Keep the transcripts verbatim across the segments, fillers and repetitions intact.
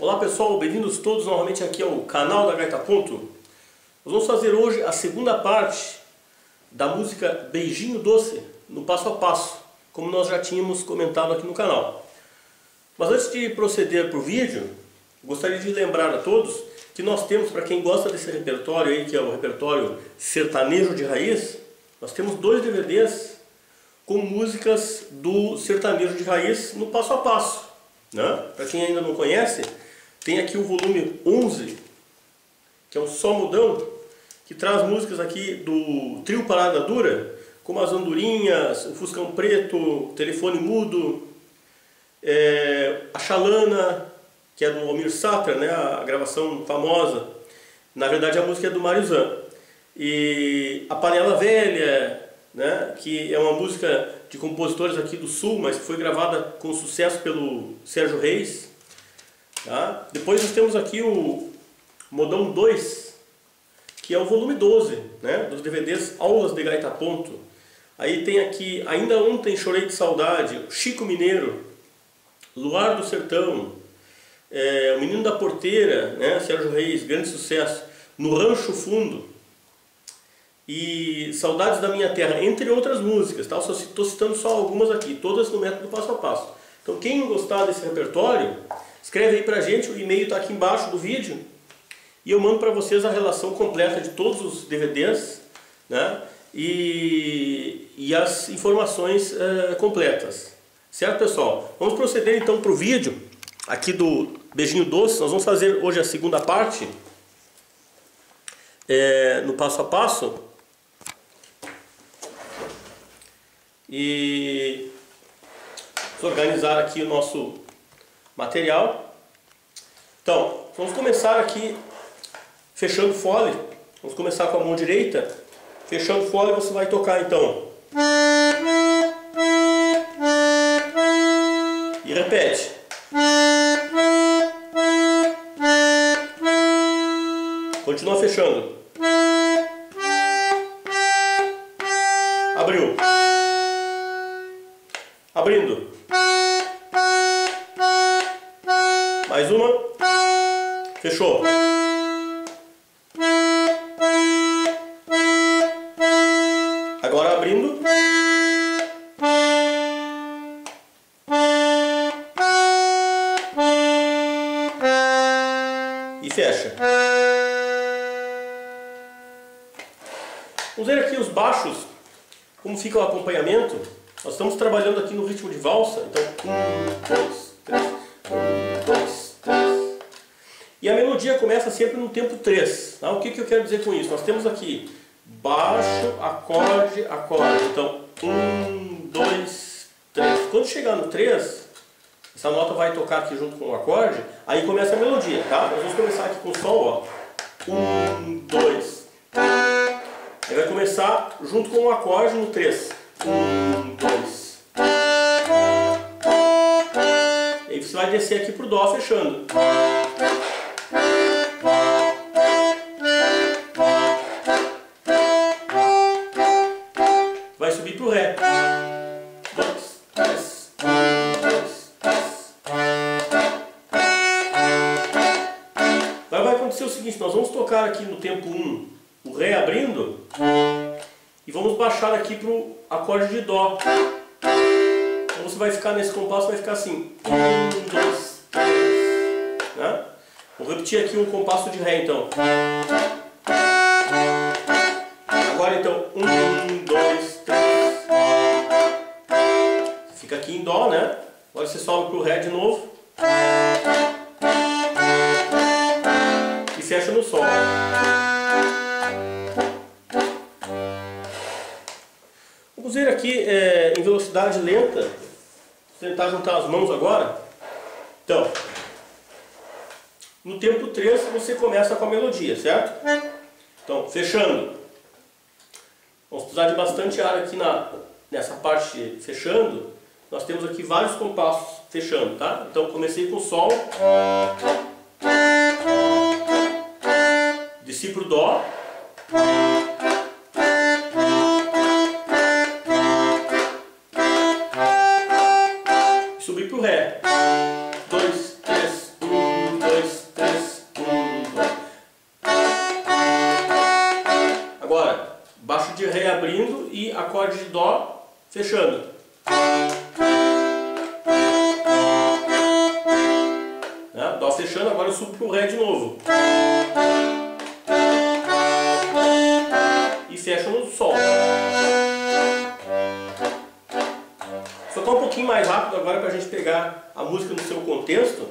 Olá pessoal, bem-vindos todos novamente aqui ao canal da Gaita Ponto. Nós vamos fazer hoje a segunda parte da música Beijinho Doce, no passo a passo, como nós já tínhamos comentado aqui no canal. Mas antes de proceder para o vídeo, gostaria de lembrar a todos que nós temos, para quem gosta desse repertório aí, que é o repertório sertanejo de raiz, nós temos dois D V Ds com músicas do sertanejo de raiz no passo a passo, né? Para quem ainda não conhece, tem aqui o volume onze, que é um só modão, que traz músicas aqui do Trio Parada Dura, como as Andorinhas, o Fuscão Preto, o Telefone Mudo, é, a Xalana, que é do Amir Satra, né, a gravação famosa. Na verdade a música é do Mário Zan. E a Panela Velha, né, que é uma música de compositores aqui do Sul, mas que foi gravada com sucesso pelo Sérgio Reis. Tá? Depois nós temos aqui o Modão dois, que é o volume doze, né, dos D V Ds Aulas de Gaita Ponto. Aí tem aqui Ainda Ontem Chorei de Saudade, Chico Mineiro, Luar do Sertão, é, o Menino da Porteira, né, Sérgio Reis, grande sucesso, No Rancho Fundo e Saudades da Minha Terra, entre outras músicas. Tá? Eu estou citando só algumas aqui, todas no método passo a passo. Então quem gostar desse repertório, escreve aí pra gente, o e-mail está aqui embaixo do vídeo e eu mando para vocês a relação completa de todos os D V Ds, né? e, e as informações uh, completas. Certo, pessoal? Vamos proceder então para o vídeo aqui do Beijinho Doce. Nós vamos fazer hoje a segunda parte, é, no passo a passo. E vamos organizar aqui o nosso material. Então, vamos começar aqui fechando fole. Vamos começar com a mão direita. Fechando fole, você vai tocar então. E repete. Continua fechando. Abriu. Abrindo. Mais uma. Fechou. Agora abrindo. E fecha. Vamos ver aqui os baixos, como fica o acompanhamento. Nós estamos trabalhando aqui no ritmo de valsa. Então, um, dois, três, um, dois. E a melodia começa sempre no tempo três. Tá? O que, que eu quero dizer com isso? Nós temos aqui baixo, acorde, acorde. Então, um, dois, três. Quando chegar no três, essa nota vai tocar aqui junto com o acorde, aí começa a melodia, tá? Nós vamos começar aqui com o sol, ó. um, dois. Aí vai começar junto com o acorde no três. um, dois. Aí você vai descer aqui pro dó fechando. Aqui no tempo um, o Ré abrindo, e vamos baixar aqui para o acorde de Dó. Então você vai ficar nesse compasso, vai ficar assim: um, dois, três. Né? Vou repetir aqui o compasso de Ré então. Agora então, um, dois, três. Fica aqui em Dó, né? Agora você sobe para o Ré de novo. Fecha no Sol. Vamos ver aqui é, em velocidade lenta. Vou tentar juntar as mãos agora. Então, no tempo três você começa com a melodia, certo? Então, fechando. Vamos precisar de bastante ar aqui na, nessa parte fechando. Nós temos aqui vários compassos fechando, tá? Então, comecei com o Sol. Desci pro Dó. Subi pro Ré. dois, três, um, dois, abrindo e acorde de dó fechando. Né? Dó fechando, agora eu subo para o ré de novo. E fecho no sol. Só tá um pouquinho mais rápido agora para a gente pegar a música no seu contexto.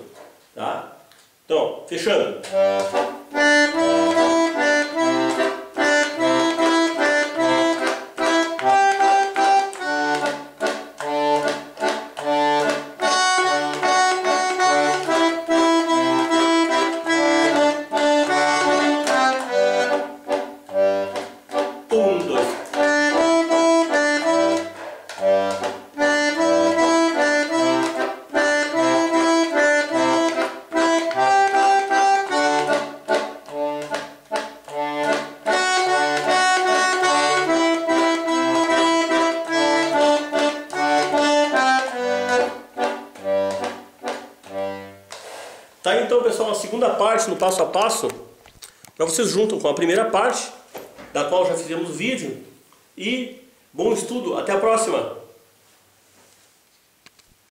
Tá? Então, fechando. Segunda parte no passo a passo, já vocês juntam com a primeira parte, da qual já fizemos o vídeo, e bom estudo, até a próxima!